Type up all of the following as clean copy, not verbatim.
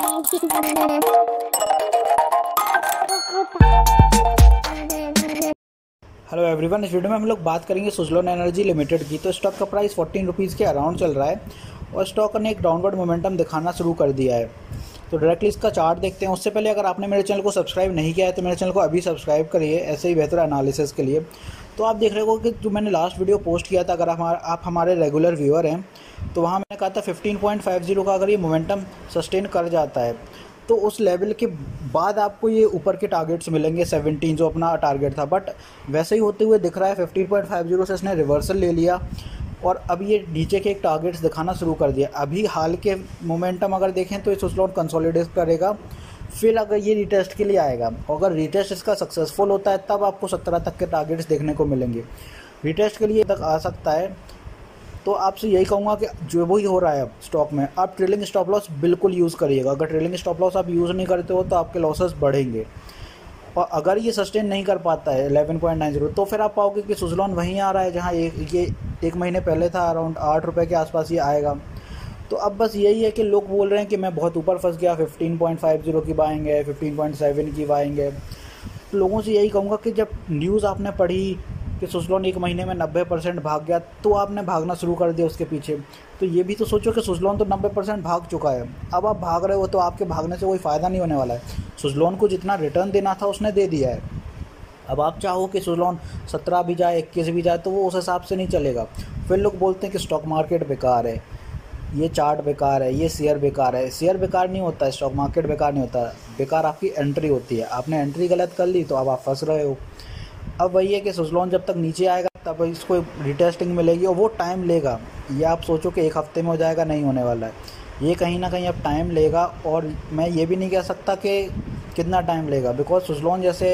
Hello everyone, इस video में हम लोग बात करेंगे सुज़लोन एनर्जी लिमिटेड की। तो स्टॉक का प्राइस 14 रुपीज़ के अराउंड चल रहा है और स्टॉक ने एक डाउनवर्ड मोमेंटम दिखाना शुरू कर दिया है। तो डायरेक्टली इसका चार्ट देखते हैं। उससे पहले अगर आपने मेरे चैनल को सब्सक्राइब नहीं किया है तो मेरे चैनल को अभी सब्सक्राइब करिए ऐसे ही बेहतर एनालिसिस के लिए। तो आप देख रहे हो कि जो मैंने लास्ट वीडियो पोस्ट किया था, अगर आप हमारे रेगुलर व्यूअर हैं तो वहाँ मैंने कहा था 15.50 का अगर ये मोमेंटम सस्टेन कर जाता है तो उस लेवल के बाद आपको ये ऊपर के टारगेट्स मिलेंगे 17 जो अपना टारगेट था। बट वैसे ही होते हुए दिख रहा है 15.50 से इसने रिवर्सल ले लिया और अब ये नीचे के एक टारगेट्स दिखाना शुरू कर दिया। अभी हाल के मोमेंटम अगर देखें तो ये सुज़लोन कंसोलिडेट करेगा, फिर अगर ये रिटेस्ट के लिए आएगा। अगर रिटेस्ट इसका सक्सेसफुल होता है तब आपको 17 तक के टारगेट्स देखने को मिलेंगे। रिटेस्ट के लिए तक आ सकता है। तो आपसे यही कहूँगा कि जो वही हो रहा है स्टॉक में, आप ट्रेलिंग स्टॉप लॉस बिल्कुल यूज़ करिएगा। अगर ट्रेलिंग स्टॉप लॉस आप यूज़ नहीं करते हो तो आपके लॉसेस बढ़ेंगे और अगर ये सस्टेन नहीं कर पाता है 11.90 तो फिर आप पाओगे कि सुज़लोन वहीं आ रहा है जहाँ ये एक महीने पहले था। अराउंड 8 रुपये के आसपास ये आएगा। तो अब बस यही है कि लोग बोल रहे हैं कि मैं बहुत ऊपर फंस गया, 15.50 की बाइंग है, 15.7 की बाइंग है। तो लोगों से यही कहूँगा कि जब न्यूज़ आपने पढ़ी कि सुज़लोन एक महीने में 90% भाग गया तो आपने भागना शुरू कर दिया उसके पीछे। तो ये भी तो सोचो कि सुज़लोन तो 90% भाग चुका है। अब आप भाग रहे हो तो आपके भागने से कोई फ़ायदा नहीं होने वाला है। सुज़लोन को जितना रिटर्न देना था उसने दे दिया है। अब आप चाहो कि सुज़लोन 17 भी जाए, 21 भी जाए तो वो उस हिसाब से नहीं चलेगा। फिर लोग बोलते हैं कि स्टॉक मार्केट बेकार है, ये चार्ट बेकार है, ये शेयर बेकार है। शेयर बेकार नहीं होता है, स्टॉक मार्केट बेकार नहीं होता, बेकार आपकी एंट्री होती है। आपने एंट्री गलत कर ली तो अब आप फंस रहे हो। अब वही है कि सुज़लोन जब तक नीचे आएगा तब इसको रिटेस्टिंग मिलेगी और वो टाइम लेगा। ये आप सोचो कि एक हफ्ते में हो जाएगा, नहीं होने वाला है। ये कहीं ना कहीं अब टाइम लेगा और मैं ये भी नहीं कह सकता कि कितना टाइम लेगा, बिकॉज सुज़लोन जैसे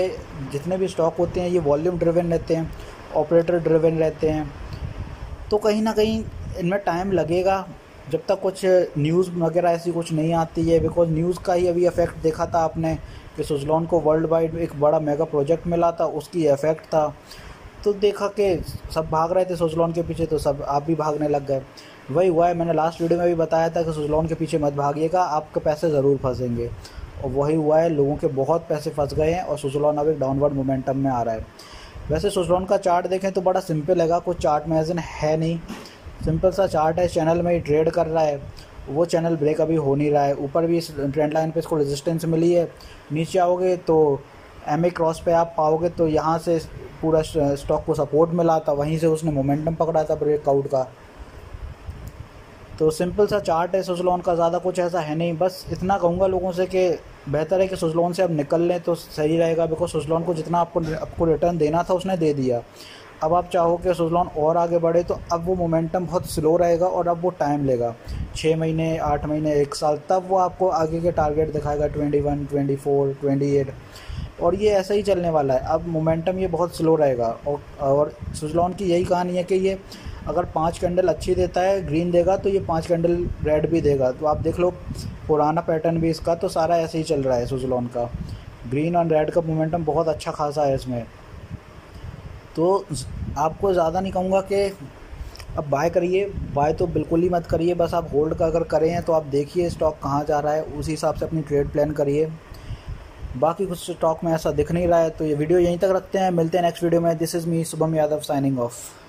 जितने भी स्टॉक होते हैं ये वॉल्यूम ड्रिवन रहते हैं, ऑपरेटर ड्रिवन रहते हैं। तो कहीं ना कहीं इनमें टाइम लगेगा जब तक कुछ न्यूज़ वगैरह ऐसी कुछ नहीं आती है। बिकॉज न्यूज़ का ही अभी इफेक्ट देखा था आपने कि सुज़लोन को वर्ल्ड वाइड एक बड़ा मेगा प्रोजेक्ट मिला था, उसकी इफेक्ट था। तो देखा कि सब भाग रहे थे सुज़लोन के पीछे तो सब आप भी भागने लग गए। वही हुआ है, मैंने लास्ट वीडियो में भी बताया था कि सुज़लोन के पीछे मत भागिएगा, आपके पैसे ज़रूर फंसेंगे। और वही हुआ है, लोगों के बहुत पैसे फंस गए हैं और सुज़लोन अब एक डाउनवर्ड मोमेंटम में आ रहा है। वैसे सुज़लोन का चार्ट देखें तो बड़ा सिंपल है, कुछ चार्ट मैगज़ीन है नहीं, सिंपल सा चार्ट है। चैनल में ही ट्रेड कर रहा है, वो चैनल ब्रेक अभी हो नहीं रहा है। ऊपर भी इस ट्रेंड लाइन पे इसको रेजिस्टेंस मिली है। नीचे आओगे तो एमए क्रॉस पे आप पाओगे तो यहाँ से पूरा स्टॉक को सपोर्ट मिला था, वहीं से उसने मोमेंटम पकड़ा था ब्रेकआउट का। तो सिंपल सा चार्ट है सुज़लोन का, ज़्यादा कुछ ऐसा है नहीं। बस इतना कहूँगा लोगों से कि बेहतर है कि सुज़लोन से अब निकल लें तो सही रहेगा, बिकॉज सुज़लोन को जितना आपको रिटर्न देना था उसने दे दिया। अब आप चाहो कि सुज़लोन और आगे बढ़े तो अब वो मोमेंटम बहुत स्लो रहेगा और अब वो टाइम लेगा, 6 महीने, 8 महीने, 1 साल, तब वो आपको आगे के टारगेट दिखाएगा 21, 24, 28 और ये ऐसा ही चलने वाला है। अब मोमेंटम ये बहुत स्लो रहेगा और सुज़लोन की यही कहानी है कि ये अगर 5 कैंडल अच्छी देता है ग्रीन देगा तो ये 5 कैंडल रेड भी देगा। तो आप देख लो पुराना पैटर्न भी इसका तो सारा ऐसे ही चल रहा है सुज़लोन का। ग्रीन और रेड का मोमेंटम बहुत अच्छा खासा है इसमें। तो आपको ज़्यादा नहीं कहूँगा कि अब बाय करिए, बाय तो बिल्कुल ही मत करिए। बस आप होल्ड का अगर करें हैं तो आप देखिए स्टॉक कहाँ जा रहा है, उसी हिसाब से अपनी ट्रेड प्लान करिए। बाकी कुछ स्टॉक में ऐसा दिख नहीं रहा है। तो ये वीडियो यहीं तक रखते हैं, मिलते हैं नेक्स्ट वीडियो में। This is me Shubham Yadav signing of.